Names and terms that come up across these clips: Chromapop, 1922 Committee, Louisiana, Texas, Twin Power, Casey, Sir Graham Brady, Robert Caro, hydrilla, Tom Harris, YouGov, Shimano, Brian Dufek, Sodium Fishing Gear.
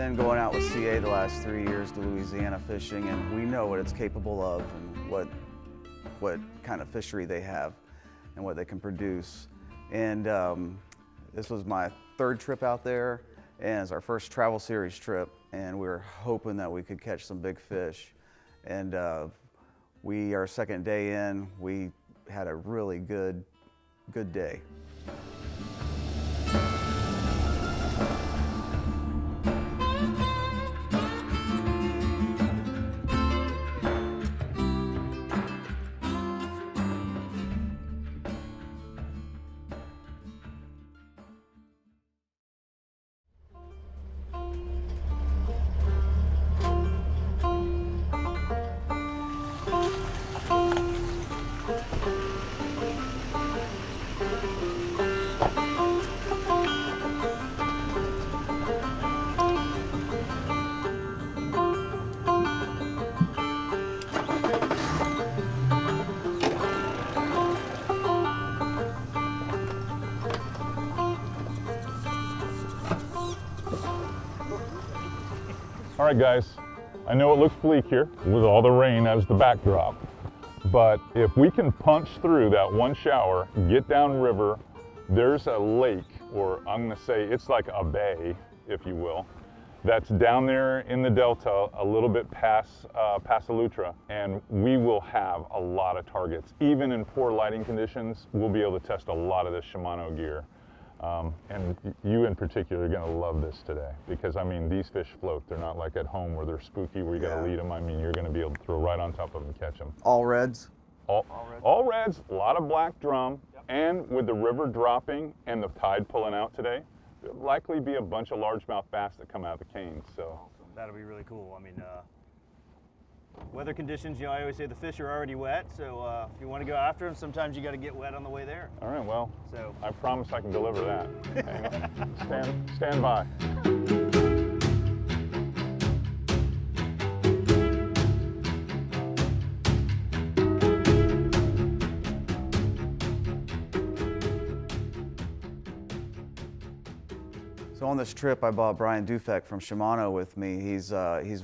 been going out with CA the last 3 years to Louisiana fishing, and we know what it's capable of and what kind of fishery they have and what they can produce. And this was my third trip out there, and it's our first travel series trip, and we were hoping that we could catch some big fish. And our second day in, we had a really good day. All right, guys, I know it looks bleak here with all the rain as the backdrop, but if we can punch through that one shower, get downriver, there's a lake, or I'm going to say it's like a bay, if you will, that's down there in the delta a little bit past Pasalutra, and we will have a lot of targets. Even in poor lighting conditions, we'll be able to test a lot of this Shimano gear. And you in particular are going to love this today, because I mean, these fish float. They're not like at home where they're spooky, where you got to lead them. I mean, you're going to be able to throw right on top of them and catch them. All reds? All reds, a lot of black drum, and with the river dropping and the tide pulling out today, there'll likely be a bunch of largemouth bass that come out of the canes. So awesome. That'll be really cool. I mean, weather conditions, you know, I always say the fish are already wet, so if you want to go after them, sometimes you got to get wet on the way there. All right, well, so I promise I can deliver that. Hang on. Stand by. So on this trip, I brought Brian Dufek from Shimano with me. He's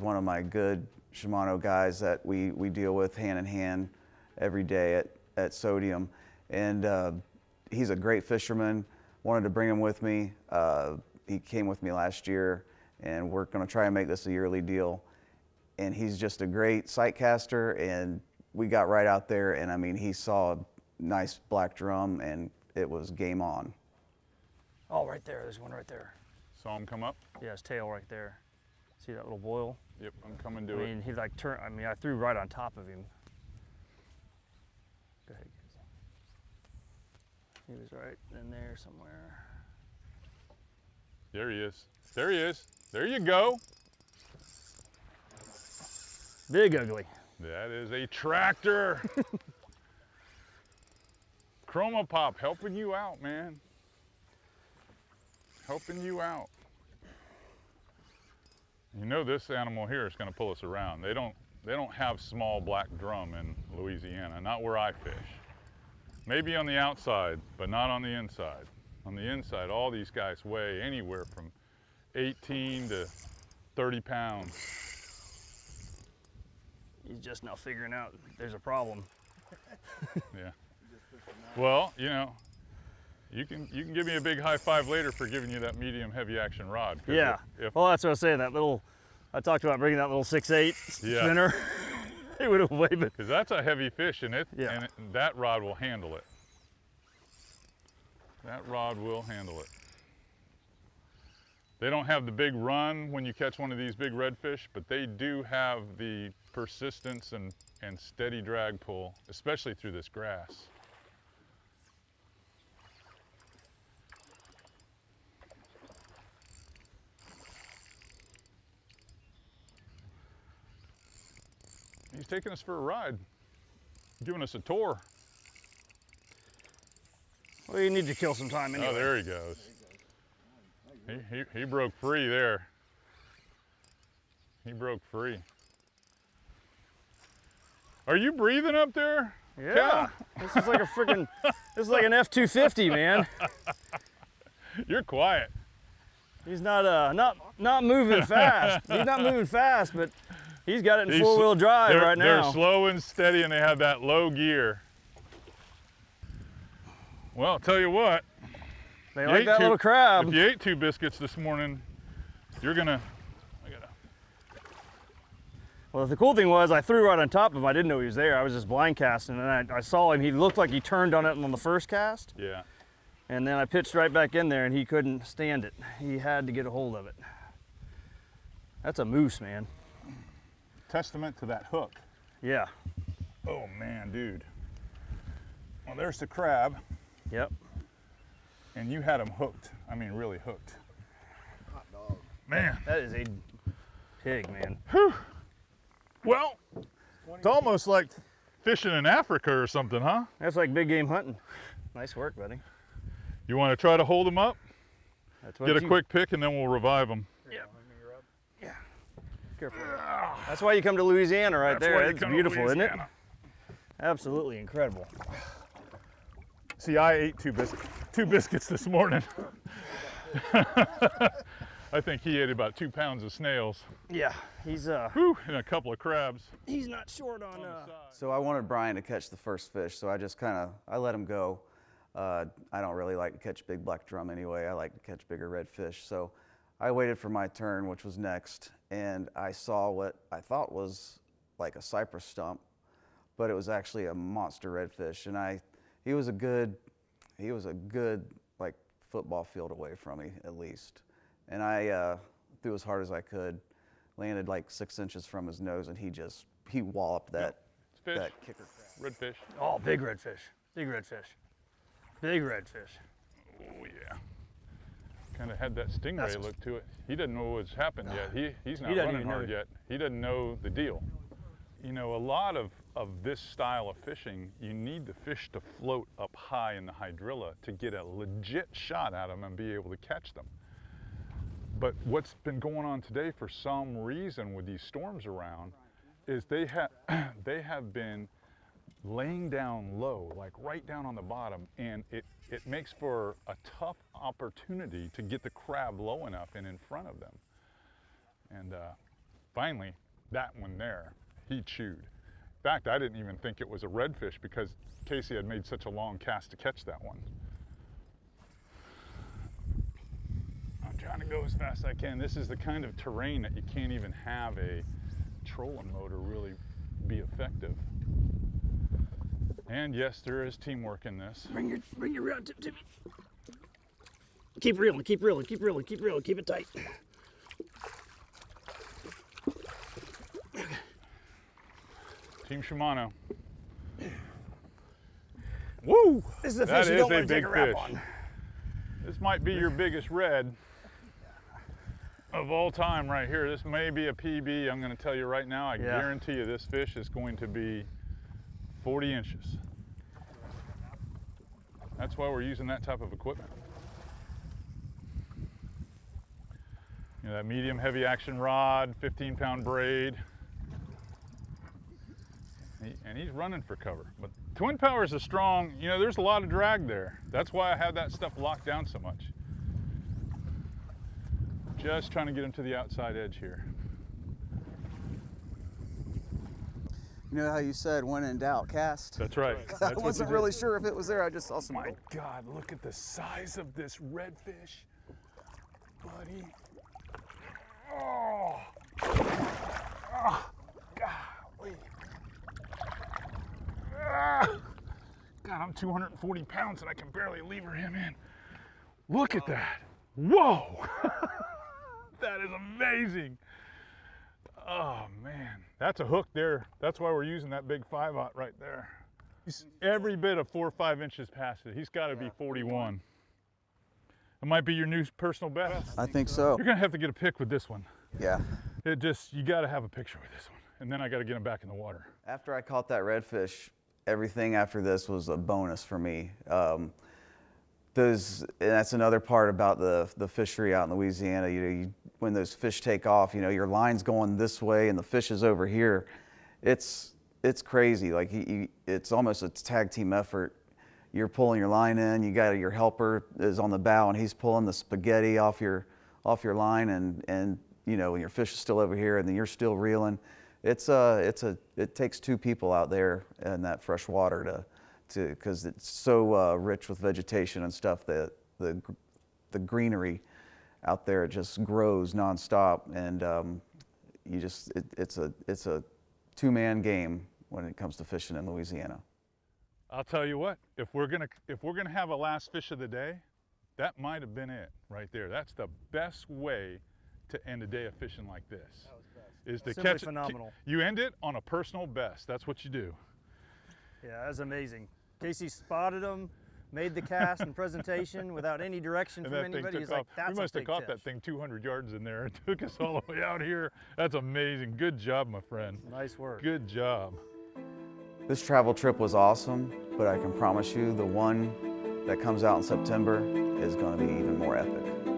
one of my good Shimano guys that we deal with hand in hand every day at Sodium, and he's a great fisherman. Wanted to bring him with me. He came with me last year, and we're going to try and make this a yearly deal. And he's just a great sight caster, and we got right out there, and I mean, he saw a nice black drum, and it was game on. Oh, right there, there's one right there. Saw him come up? Yeah, his tail right there. See that little boil? Yep, I'm coming to it. I mean, he like turned, I mean, I threw right on top of him. Go ahead, Casey. He was right in there somewhere. There he is. There he is. There you go. Big ugly. That is a tractor. Chromapop helping you out, man. Helping you out. You know, this animal here is going to pull us around. They don't have small black drum in Louisiana, not where I fish. Maybe on the outside, but not on the inside. On the inside, all these guys weigh anywhere from 18 to 30 pounds. He's just now figuring out there's a problem. Yeah. Well, you know, you can give me a big high five later for giving you that medium heavy action rod. Yeah. Well, that's what I was saying. That little, I talked about bringing that little 6'8" spinner. It would have weighed it. Because that's a heavy fish in it, yeah. and that rod will handle it. That rod will handle it. They don't have the big run when you catch one of these big redfish, but they do have the persistence and steady drag pull, especially through this grass. He's taking us for a ride, giving us a tour. Well, you need to kill some time anyway. Oh, there he goes. He broke free there. He broke free. Are you breathing up there? Yeah. Cal? This is like a freaking, this is like an F-250, man. You're quiet. He's not moving fast. He's not moving fast, but he's got it in four-wheel drive right now. They're slow and steady, and they have that low gear. Well, I'll tell you what. They like that little crab. If you ate 2 biscuits this morning, you're gonna. Well, the cool thing was I threw right on top of him. I didn't know he was there. I was just blind casting, and I saw him. He looked like he turned on it on the first cast. Yeah. And then I pitched right back in there, and he couldn't stand it. He had to get a hold of it. That's a moose, man. Testament to that hook. Yeah. Oh, man, dude. Well, there's the crab. Yep. And you had him hooked. I mean, really hooked. Hot dog. Man. That is a pig, man. Whew. Well, it's almost like fishing in Africa or something, huh? That's like big game hunting. Nice work, buddy. You want to try to hold them up? That's what. Get a quick pick, and then we'll revive them. Yeah. Yeah. Careful. That's why you come to Louisiana, right there. It's beautiful, isn't it? Absolutely incredible. See, I ate 2 biscuits this morning. I think he ate about 2 pounds of snails. Yeah, he's and a couple of crabs. He's not short on So I wanted Brian to catch the first fish, so I just kind of let him go. I don't really like to catch big black drum anyway. I like to catch bigger red fish, so I waited for my turn, which was next, and I saw what I thought was like a cypress stump, but it was actually a monster redfish, and he was a good like football field away from me at least. And I threw as hard as I could, landed like 6 inches from his nose, and he walloped that, yep. That kicker crab. Redfish. Oh, big redfish. Big redfish. Big redfish. Oh, yeah. Kind of had that stingray look to it. He doesn't know what's happened yet. He's not running hard yet. He doesn't know the deal. You know, a lot of this style of fishing, you need the fish to float up high in the hydrilla to get a legit shot at them and be able to catch them. But what's been going on today, for some reason, with these storms around, is they have been laying down low, like right down on the bottom, and it makes for a tough opportunity to get the crab low enough and in front of them. And finally, that one there, he chewed. In fact, I didn't even think it was a redfish because Casey had made such a long cast to catch that one. Trying to go as fast as I can. This is the kind of terrain that you can't even have a trolling motor really be effective. And yes, there is teamwork in this. Bring your rod to me. Keep reeling, keep reeling, keep reeling, keep reeling, keep it tight. Team Shimano. Woo! This is the fish you don't want to take a wrap on. This might be your biggest red of all time right here. This may be a PB. I'm going to tell you right now, I guarantee you this fish is going to be 40 inches. That's why we're using that type of equipment. You know, that medium heavy action rod, 15-pound braid. And he's running for cover. But Twin Power is a strong, you know, there's a lot of drag there. That's why I have that stuff locked down so much. Just trying to get him to the outside edge here. You know how you said, when in doubt, cast? That's right. I wasn't really sure if it was there. I just saw some. My God, look at the size of this redfish, buddy. Oh, golly. God, I'm 240 pounds and I can barely lever him in. Look at that. Whoa. That is amazing. Oh, man. That's a hook there. That's why we're using that big 5/0 right there. He's every bit of 4 or 5 inches past it. He's got to be 41. It might be your new personal best. I think so. You're going to have to get a pick with this one. Yeah. It just, you got to have a picture with this one. And then I got to get him back in the water. After I caught that redfish, everything after this was a bonus for me. And that's another part about the fishery out in Louisiana. You know, when those fish take off, you know, your line's going this way and the fish is over here. It's crazy. Like it's almost a tag team effort. You're pulling your line in. You got your helper is on the bow and he's pulling the spaghetti off your off your line, and you know, your fish is still over here and then you're still reeling. It takes two people out there in that fresh water because it's so rich with vegetation and stuff that the greenery out there, it just grows nonstop, and it's a two-man game when it comes to fishing in Louisiana. I'll tell you what, if we're gonna have a last fish of the day, that might have been it right there. That's the best way to end a day of fishing like this. Is to catch phenomenal. You end it on a personal best. That's what you do. Yeah, that's amazing. Casey spotted him, made the cast and presentation without any direction from anybody. He's like, that's a big fish. We must have caught that thing 200 yards in there. It took us all the way out here. That's amazing. Good job, my friend. Nice work. Good job. This travel trip was awesome, but I can promise you the one that comes out in September is going to be even more epic.